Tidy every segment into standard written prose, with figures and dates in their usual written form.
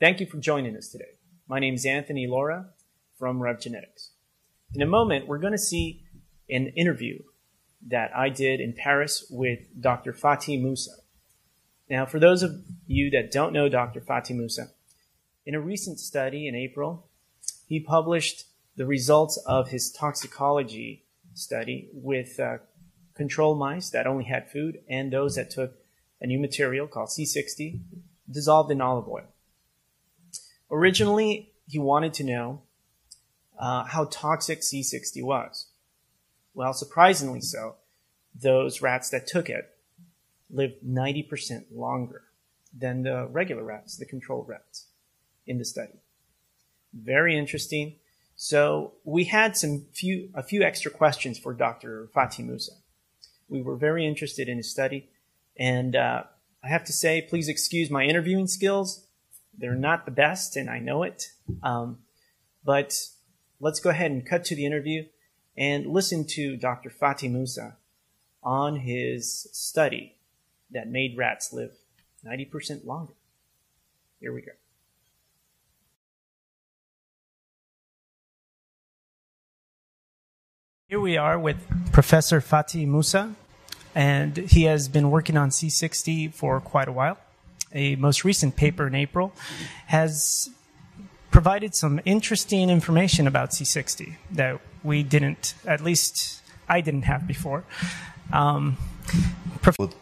Thank you for joining us today. My name is Anthony Laura from Rev Genetics. In a moment, we're going to see an interview that I did in Paris with Dr. Fathi Moussa. Now, for those of you that don't know Dr. Fathi Moussa, in a recent study in April, he published the results of his toxicology study with control mice that only had food and those that took a new material called C60 dissolved in olive oil. Originally, he wanted to know how toxic C60 was. Well, surprisingly so, those rats that took it lived 90% longer than the regular rats, the control rats, in the study. Very interesting. So we had a few extra questions for Dr. Fathi Moussa. We were very interested in his study, and I have to say, please excuse my interviewing skills. They're not the best, and I know it. But let's go ahead and cut to the interview and listen to Dr. Fathi Moussa on his study that made rats live 90% longer. Here we go. Here we are with Professor Fathi Moussa, and he has been working on C60 for quite a while. A most recent paper in April has provided some interesting information about C60 that we didn't, at least I didn't have before. With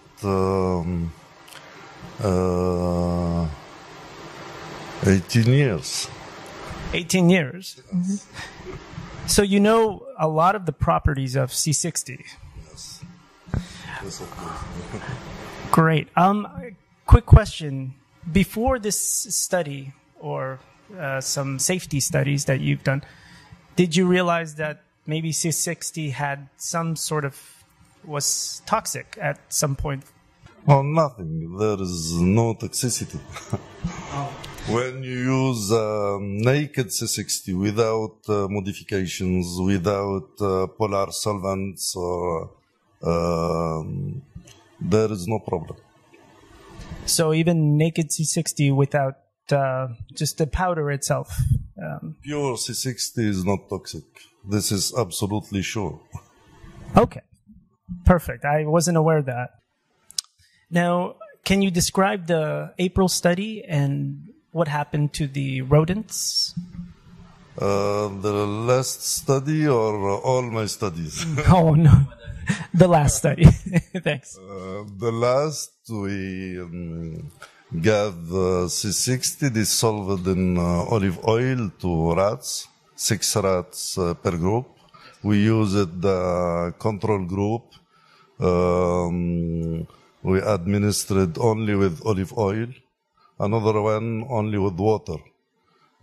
18 years. 18 years? Mm-hmm. So you know a lot of the properties of C60. Yes. Yes, of course. Great. Quick question. Before this study, or some safety studies that you've done, did you realize that maybe C60 had some sort of, was toxic at some point? Oh, nothing. There is no toxicity. Oh. When you use naked C60 without modifications, without polar solvents, or, there is no problem. So even naked C60 without just the powder itself? Pure C60 is not toxic. This is absolutely sure. Okay, perfect. I wasn't aware of that. Now, can you describe the April study and what happened to the rodents? The last study, or all my studies? Oh, no. The last study. Thanks. The last, we got C60 dissolved in olive oil to rats, 6 rats per group. We used the control group. We administered only with olive oil. Another one only with water,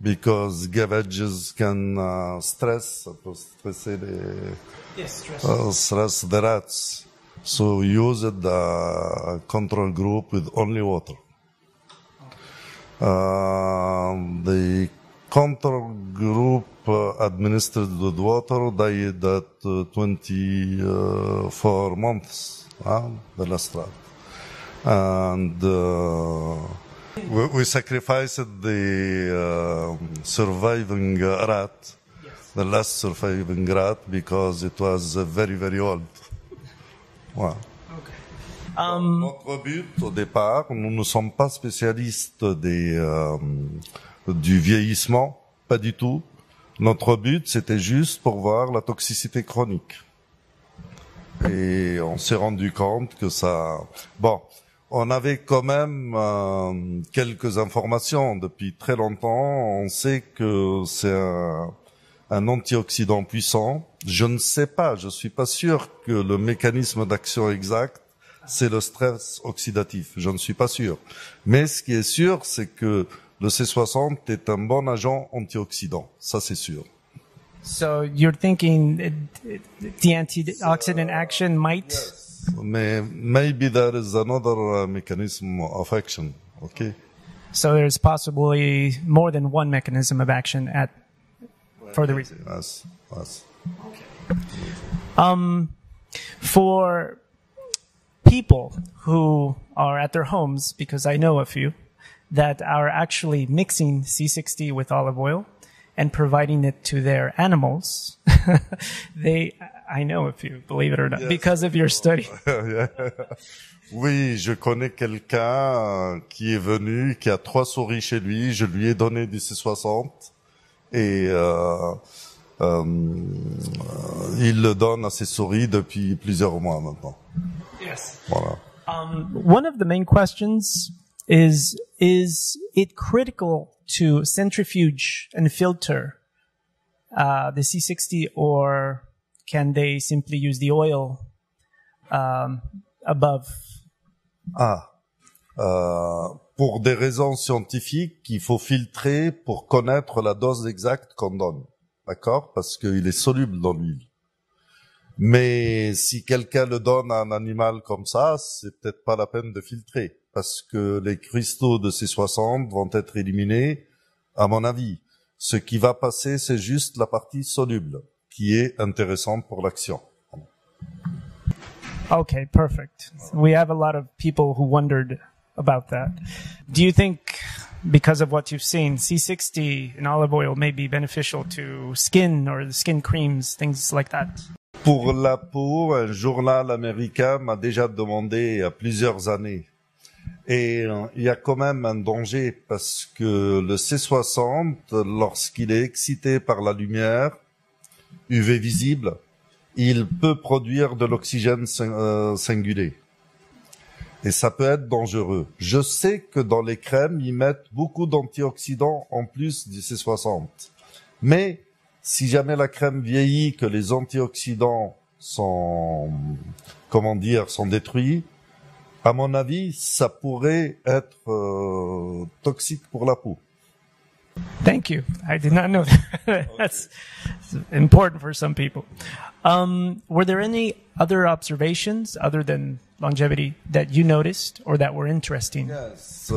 because gavages can stress the rats. So we used the control group with only water. The control group administered with water died at 24 months, the last rat. And we sacrificed the surviving rat, yes, the last surviving rat, because it was very, very old. Voilà. Okay. Notre but au départ, nous ne sommes pas spécialistes du vieillissement, pas du tout. Notre but, c'était juste pour voir la toxicité chronique. Et on s'est rendu compte que ça... Bon, on avait quand même quelques informations depuis très longtemps. On sait que c'est un antioxydant puissant. Je ne sais pas, je suis pas sûr que le mécanisme d'action exact, c'est le stress oxydatif. Je ne suis pas sûr. Mais ce qui est sûr, c'est que le C60 est un bon agent antioxydant. Ça, c'est sûr. So you're thinking the antioxidant action might... Yes. Maybe there is another mechanism of action, okay? So there's possibly more than one mechanism of action for the reason. Yes. Okay. For people who are at their homes, because I know a few, that are actually mixing C60 with olive oil and providing it to their animals. I know, if you believe it or not, yes, because of your study. Oui, je connais quelqu'un qui est venu, qui a 3 souris chez lui. Je lui ai donné du C60 et il le donne à ses souris depuis plusieurs mois maintenant. Yes. Voilà. One of the main questions is it critical to centrifuge and filter the C60, or can they simply use the oil above? Pour des raisons scientifiques, il faut filtrer pour connaître la dose exacte qu'on donne, d'accord? Parce qu'il est soluble dans l'huile. Mais si quelqu'un le donne à un animal comme ça, c'est peut-être pas la peine de filtrer, parce que les cristaux de C60 vont être éliminés, à mon avis. Ce qui va passer, c'est juste la partie soluble, qui est intéressante pour l'action. Okay, perfect. We have a lot of people who wondered about that. Do you think, because of what you've seen, C60 in olive oil may be beneficial to skin or the skin creams, things like that? Pour la peau, un journal américain m'a déjà demandé il y a plusieurs années. Et il y a quand même un danger, parce que le C60, lorsqu'il est excité par la lumière UV visible, il peut produire de l'oxygène singulé. Et ça peut être dangereux. Je sais que dans les crèmes, ils mettent beaucoup d'antioxydants en plus du C60. Mais si jamais la crème vieillit, que les antioxydants sont, comment dire, sont détruits, à mon avis, ça pourrait être toxique pour la peau. Thank you. I did not know that. That's important for some people. Were there any other observations other than longevity that you noticed or that were interesting? Yes,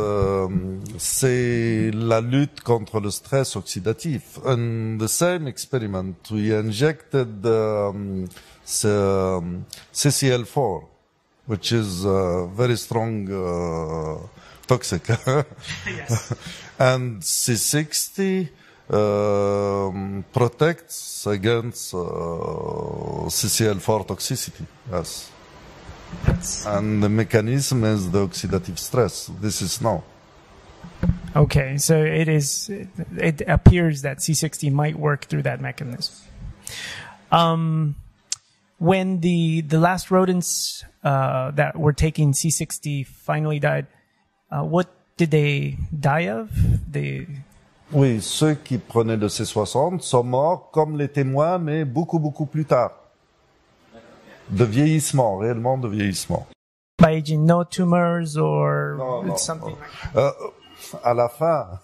c'est la lutte contre le stress oxydatif. In the same experiment, we injected CCL4, which is very strong toxic. Yes. And C60 protects against CCL4 toxicity. Yes. That's... And the mechanism is the oxidative stress. This is known. Okay, so it appears that C60 might work through that mechanism. When the last rodents that were taking C60 finally died, what did they die of? Oui, ceux qui prenaient le C60 sont morts comme les témoins, mais beaucoup plus tard. De vieillissement, réellement de vieillissement. By aging, no tumors or no, something like that. À la fin,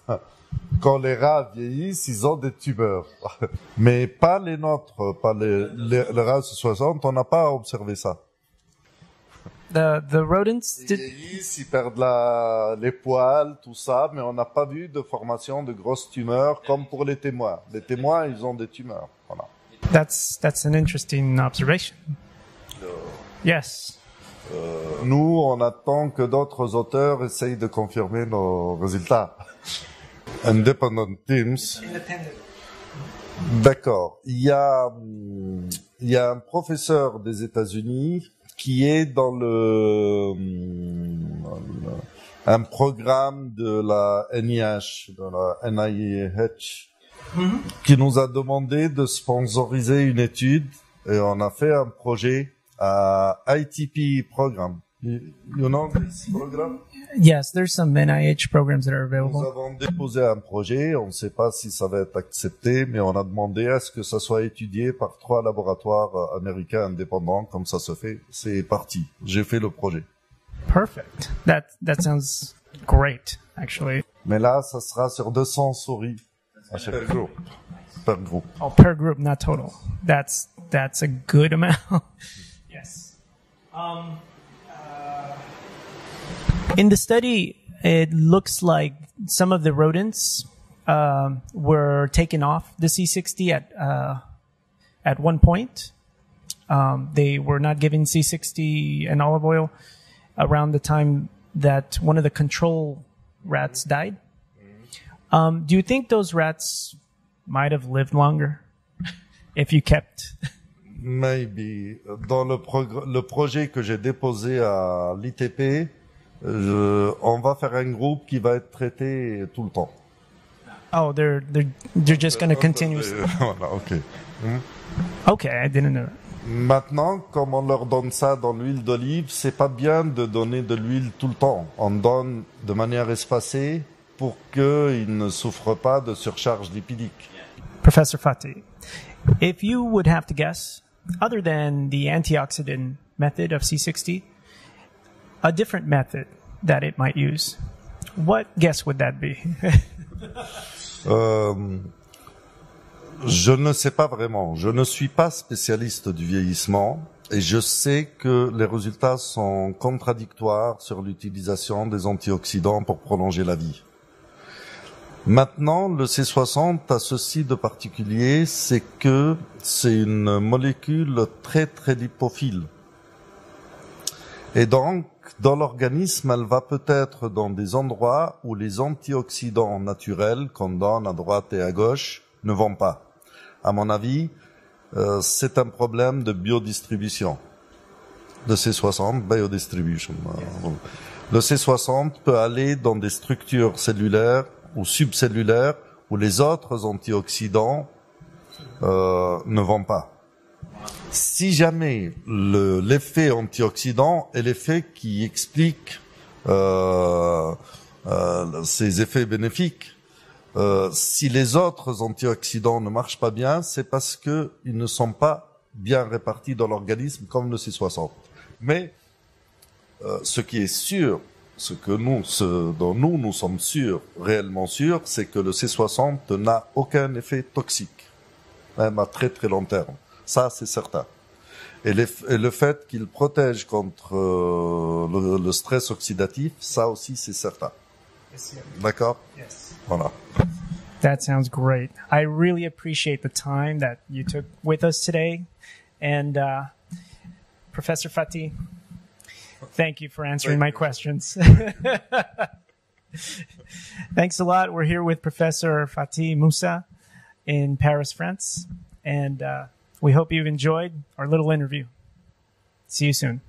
quand les rats vieillissent, ils ont des tumeurs. Mais pas les nôtres, pas les rats C60, on n'a pas observé ça. The rodents did... Ils perdent les poils, tout ça, mais on n'a pas vu de formation de grosses tumeurs comme pour les témoins. Les témoins, ils ont des tumeurs. Voilà. That's an interesting observation. Yes. Nous, on attend que d'autres auteurs essayent de confirmer nos résultats. Independent teams. D'accord. Il y a un professeur des États-Unis qui est dans un programme de la NIH, qui nous a demandé de sponsoriser une étude, et on a fait un projet à ITP Program. You know this program? Yes, there's some NIH programs that are available. Nous avons déposé un projet, on ne sait pas si ça va être accepté, mais on a demandé à ce que ça soit étudié par 3 laboratoires américains indépendants, comme ça se fait. C'est parti. J'ai fait le projet. Perfect. That sounds great, actually. Mais là, ça sera sur 200 souris à chaque jour. Per group. Oh, per group, not total. That's a good amount. Yes. In the study, it looks like some of the rodents were taken off the C60 at one point. They were not given C60 and olive oil around the time that one of the control rats died. Do you think those rats might have lived longer if you kept? Maybe. Dans le projet que j'ai déposé à l'ITP, on va faire un groupe qui va être traité tout le temps. Oh, they're just going to continue. Voilà, ok. Hmm? Ok, I didn't know that. Maintenant, comme on leur donne ça dans l'huile d'olive, c'est pas bien de donner de l'huile tout le temps. On donne de manière espacée pour qu'ils ne souffrent pas de surcharge lipidique. Professor Fathi, if you would have to guess, other than the antioxidant method of C60, a different method that it might use, what guess would that be? Je ne sais pas vraiment. Je ne suis pas spécialiste du vieillissement et je sais que les résultats sont contradictoires sur l'utilisation des antioxydants pour prolonger la vie. Maintenant, le C60 a ceci de particulier, c'est que c'est une molécule très très lipophile. Et donc, dans l'organisme, elle va peut-être dans des endroits où les antioxydants naturels qu'on donne à droite et à gauche ne vont pas. À mon avis, c'est un problème de biodistribution. Le C60, biodistribution. Le C60 peut aller dans des structures cellulaires ou subcellulaires où les autres antioxydants ne vont pas. Si jamais l'effet antioxydant est l'effet qui explique ces effets bénéfiques, si les autres antioxydants ne marchent pas bien, c'est parce que ils ne sont pas bien répartis dans l'organisme comme le C60. Mais ce qui est sûr, ce dont nous sommes sûrs, réellement sûrs, c'est que le C60 n'a aucun effet toxique, même à très très long terme. Ça, c'est certain. Et le fait qu'il protège contre le stress oxydatif, ça aussi, c'est certain. D'accord? Yes. Voilà. That sounds great. I really appreciate the time that you took with us today. And Professor Fathi, thank you for answering my questions. Thanks a lot. We're here with Professor Fathi Moussa in Paris, France. And we hope you've enjoyed our little interview. See you soon.